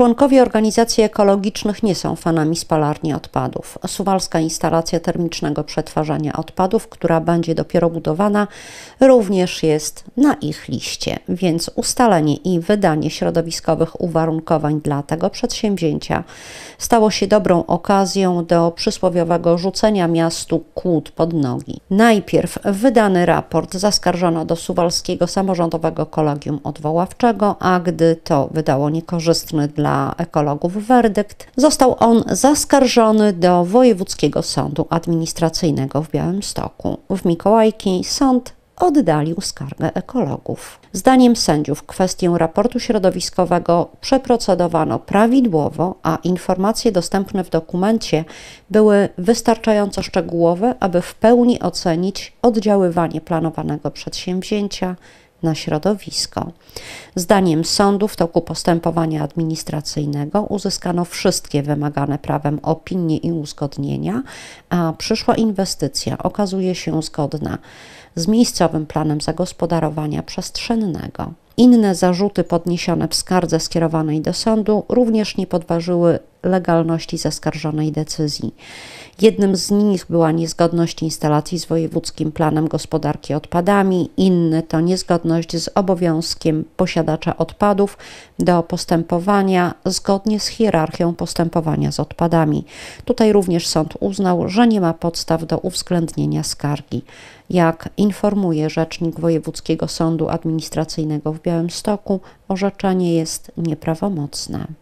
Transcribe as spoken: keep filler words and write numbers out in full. Członkowie organizacji ekologicznych nie są fanami spalarni odpadów. Suwalska Instalacja Termicznego Przetwarzania Odpadów, która będzie dopiero budowana, również jest na ich liście, więc ustalenie i wydanie środowiskowych uwarunkowań dla tego przedsięwzięcia stało się dobrą okazją do przysłowiowego rzucenia miastu kłód pod nogi. Najpierw wydany raport zaskarżono do Suwalskiego Samorządowego Kolegium Odwoławczego, a gdy to wydało niekorzystny dla ekologów werdykt, został on zaskarżony do Wojewódzkiego Sądu Administracyjnego w Białymstoku. W Mikołajki sąd oddalił skargę ekologów. Zdaniem sędziów kwestię raportu środowiskowego przeprocedowano prawidłowo, a informacje dostępne w dokumencie były wystarczająco szczegółowe, aby w pełni ocenić oddziaływanie planowanego przedsięwzięcia na środowisko. Zdaniem sądu w toku postępowania administracyjnego uzyskano wszystkie wymagane prawem opinie i uzgodnienia, a przyszła inwestycja okazuje się zgodna z miejscowym planem zagospodarowania przestrzennego. Inne zarzuty podniesione w skardze skierowanej do sądu również nie podważyły legalności zaskarżonej decyzji. Jednym z nich była niezgodność instalacji z wojewódzkim planem gospodarki odpadami, inny to niezgodność z obowiązkiem posiadacza odpadów do postępowania zgodnie z hierarchią postępowania z odpadami. Tutaj również sąd uznał, że nie ma podstaw do uwzględnienia skargi. Jak informuje rzecznik Wojewódzkiego Sądu Administracyjnego w Białymstoku, orzeczenie jest nieprawomocne.